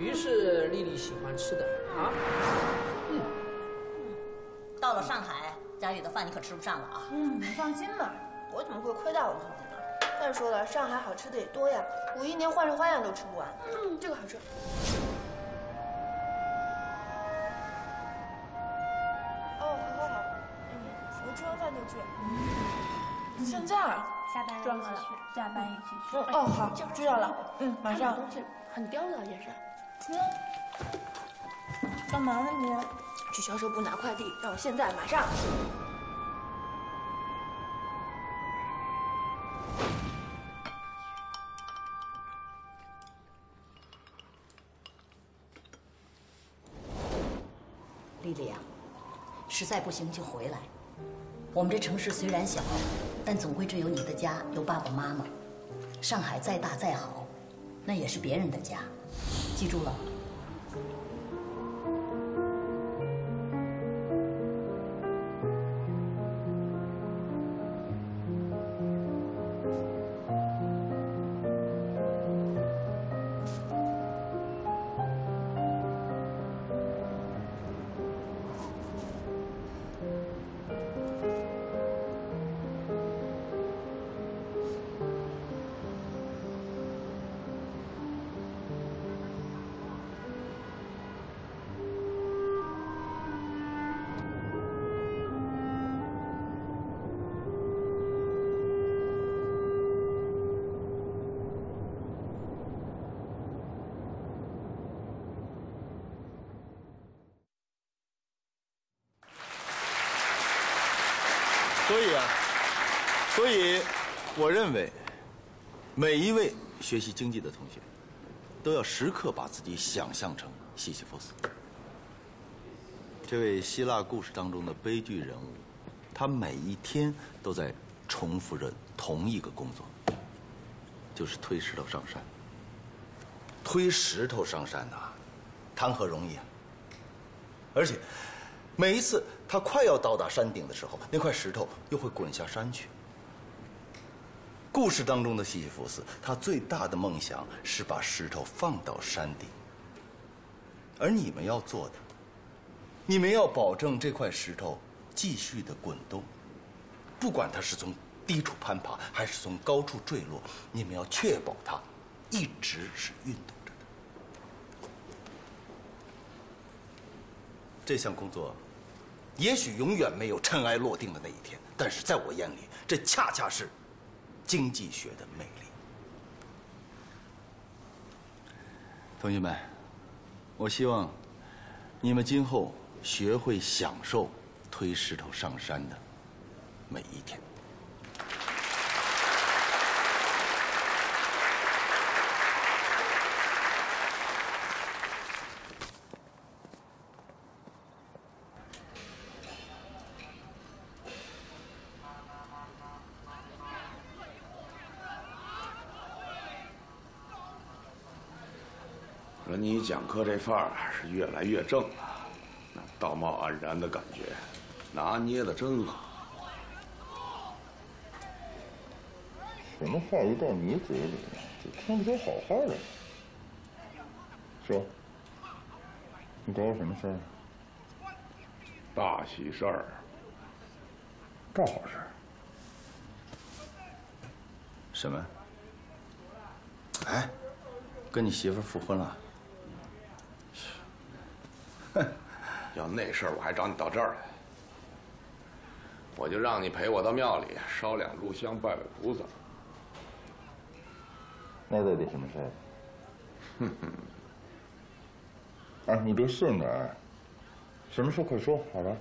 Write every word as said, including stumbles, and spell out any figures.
鱼是丽丽喜欢吃的啊。嗯。到了上海，家里的饭你可吃不上了啊。嗯，放心吧，我怎么会亏待我自己呢？再说了，上海好吃的也多呀，我一年换着花样都吃不完。嗯，这个好吃。 现在下班一起去，下班一起去。哦，好，知道了。嗯，马上。东西很刁的也是。嗯，干嘛呢你？去销售部拿快递，让我现在马上。丽丽啊，实在不行就回来。 我们这城市虽然小，但总归只有你的家，有爸爸妈妈。上海再大再好，那也是别人的家，记住了。所以啊，所以我认为，每一位学习经济的同学，都要时刻把自己想象成西西弗斯，这位希腊故事当中的悲剧人物，他每一天都在重复着同一个工作，就是推石头上山。推石头上山呐、啊，谈何容易啊！而且。 每一次他快要到达山顶的时候，那块石头又会滚下山去。故事当中的西西弗斯，他最大的梦想是把石头放到山顶，而你们要做的，你们要保证这块石头继续的滚动，不管它是从低处攀爬还是从高处坠落，你们要确保它一直是运动。 这项工作，也许永远没有尘埃落定的那一天，但是在我眼里，这恰恰是经济学的魅力。同学们，我希望你们今后学会享受推石头上山的每一天。你讲课这范儿是越来越正了，那道貌岸然的感觉，拿捏的真好。什么话一到你嘴里，就听不出好话来。说，你找我什么事儿？大喜事儿，大好事。什么？哎，跟你媳妇复婚了？ 哼，要那事儿我还找你到这儿来？我就让你陪我到庙里烧两炷香拜拜菩萨。那到底什么事儿？哼哼。哎，你别训我，什么事快说，好吧？